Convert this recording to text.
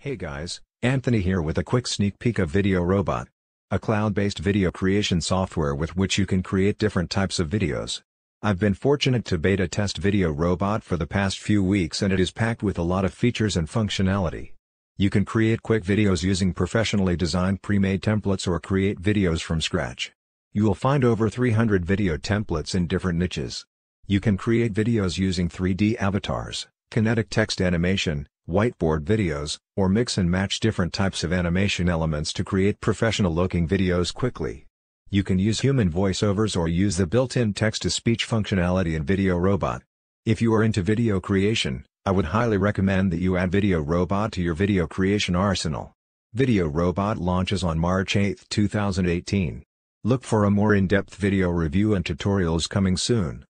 Hey guys, Anthony here with a quick sneak peek of VideoRobot, a cloud-based video creation software with which you can create different types of videos. I've been fortunate to beta test VideoRobot for the past few weeks and it is packed with a lot of features and functionality. You can create quick videos using professionally designed pre-made templates or create videos from scratch. You'll find over 300 video templates in different niches. You can create videos using 3D avatars, kinetic text animation, whiteboard videos, or mix and match different types of animation elements to create professional-looking videos quickly. You can use human voiceovers or use the built-in text-to-speech functionality in VideoRobot. If you are into video creation, I would highly recommend that you add VideoRobot to your video creation arsenal. VideoRobot launches on March 8, 2018. Look for a more in-depth video review and tutorials coming soon.